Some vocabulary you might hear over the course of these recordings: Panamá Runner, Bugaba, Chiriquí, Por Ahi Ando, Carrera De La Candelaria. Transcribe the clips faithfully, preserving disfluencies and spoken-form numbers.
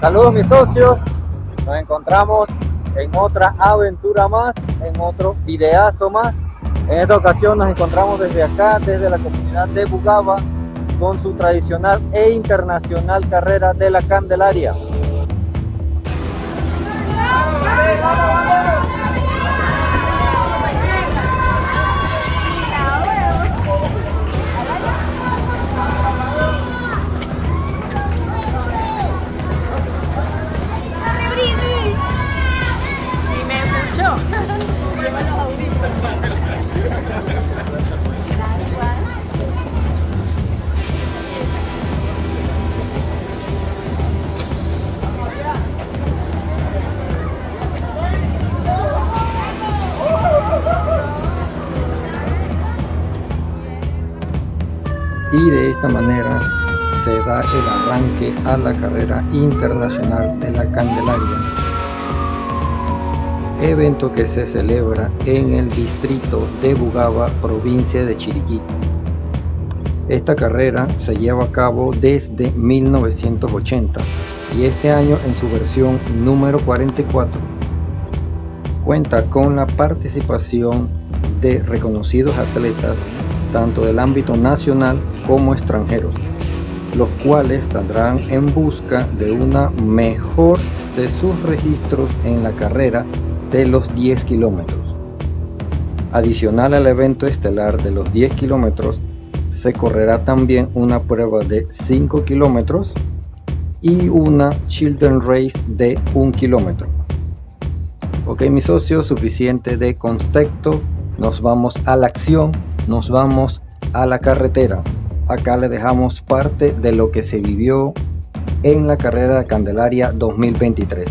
Saludos mis socios, nos encontramos en otra aventura más, en otro videazo más. En esta ocasión nos encontramos desde acá, desde la comunidad de Bugaba, con su tradicional e internacional carrera de la Candelaria. Y de esta manera se da el arranque a la carrera internacional de la Candelaria, evento que se celebra en el distrito de Bugaba, provincia de Chiriquí. Esta carrera se lleva a cabo desde mil novecientos ochenta y este año en su versión número cuarenta y cuatro. Cuenta con la participación de reconocidos atletas tanto del ámbito nacional como extranjeros, los cuales saldrán en busca de una mejor de sus registros en la carrera de los diez kilómetros. Adicional al evento estelar de los diez kilómetros, se correrá también una prueba de cinco kilómetros y una Children Race de un kilómetro. Ok mis socios, suficiente de contexto, nos vamos a la acción, nos vamos a la carretera. Acá le dejamos parte de lo que se vivió en la carrera de Candelaria dos mil veintitrés.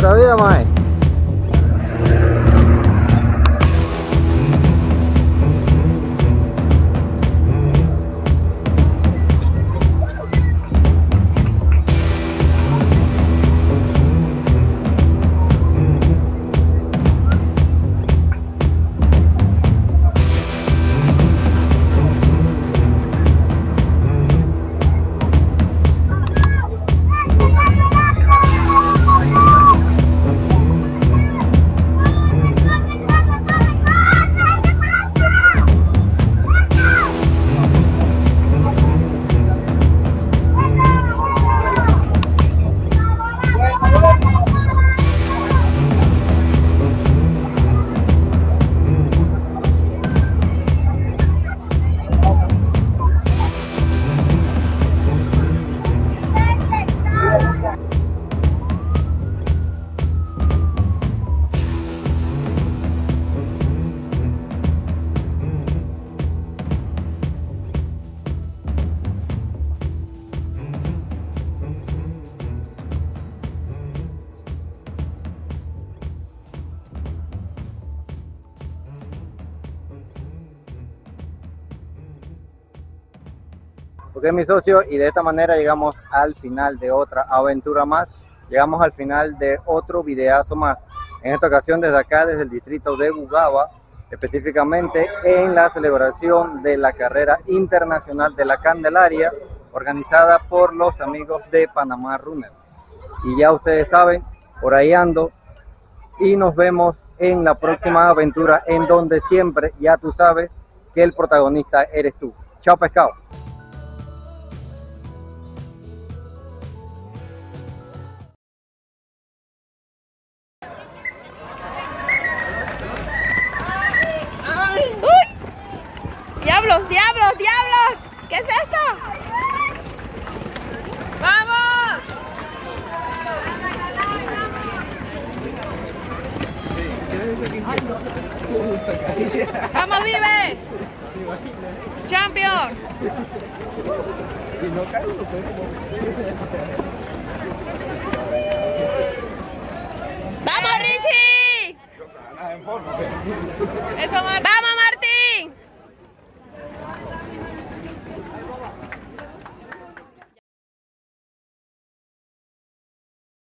Pura vida, mae. Porque mi socio, y de esta manera llegamos al final de otra aventura más, llegamos al final de otro videazo más, en esta ocasión desde acá, desde el distrito de Bugaba, específicamente en la celebración de la carrera internacional de la Candelaria, organizada por los amigos de Panamá Runner. Y ya ustedes saben, por ahí ando, y nos vemos en la próxima aventura, en donde siempre, ya tú sabes, que el protagonista eres tú. Chao pescado. ¡Diablos, diablos, diablos! ¿Qué es esto? ¡Vamos! ¡Vamos, vive! ¡Champion!